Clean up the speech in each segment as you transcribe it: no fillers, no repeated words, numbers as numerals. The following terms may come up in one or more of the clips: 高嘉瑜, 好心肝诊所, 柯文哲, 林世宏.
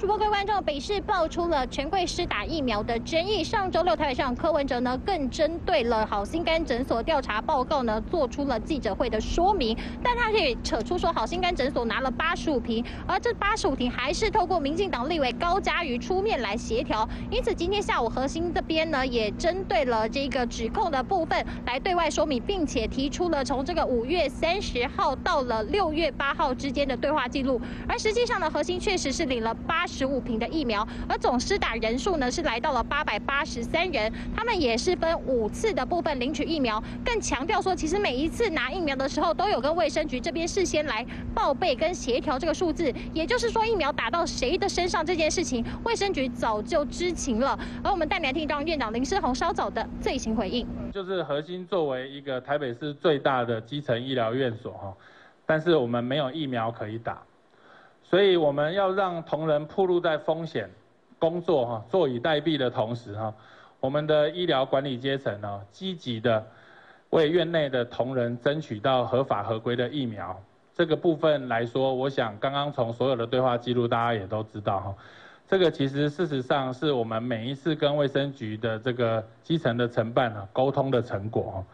主播、各位观众，北市爆出了权贵施打疫苗的争议。上周六，台北市长柯文哲呢，更针对了好心肝诊所调查报告呢，做出了记者会的说明。但他也扯出说，好心肝诊所拿了85瓶，而这85瓶还是透过民进党立委高嘉瑜出面来协调。因此，今天下午核心这边呢，也针对了这个指控的部分来对外说明，并且提出了从这个5月30号到了6月8号之间的对话记录。而实际上呢，核心确实是领了85瓶的疫苗，而总施打人数呢是来到了883人，他们也是分5次的部分领取疫苗，更强调说，其实每一次拿疫苗的时候都有跟卫生局这边事先来报备跟协调这个数字，也就是说疫苗打到谁的身上这件事情，卫生局早就知情了。而我们带你来听到院长林世宏稍早的最新回应，就是核心作为一个台北市最大的基层医疗院所哈，但是我们没有疫苗可以打。 所以我们要让同仁暴露在风险工作坐以待毙的同时我们的医疗管理阶层积极的为院内的同仁争取到合法合规的疫苗。这个部分来说，我想刚刚从所有的对话记录，大家也都知道这个其实事实上是我们每一次跟卫生局的这个基层的承办沟通的成果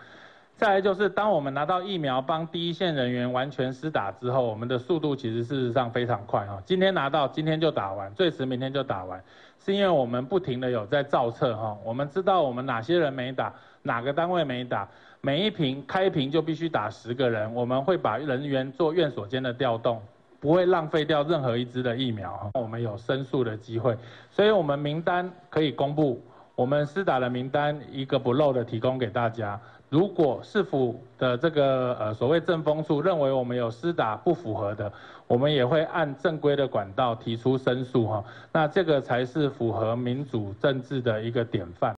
再来就是，当我们拿到疫苗帮第一线人员完全施打之后，我们的速度其实事实上非常快今天拿到，今天就打完，最迟明天就打完，是因为我们不停的有在造册我们知道我们哪些人没打，哪个单位没打，每一瓶开瓶就必须打10个人，我们会把人员做院所间的调动，不会浪费掉任何一支的疫苗我们有申诉的机会，所以我们名单可以公布，我们施打的名单一个不漏的提供给大家。 如果市府的这个所谓政风处认为我们有施打不符合的，我们也会按正规的管道提出申诉那这个才是符合民主政治的一个典范。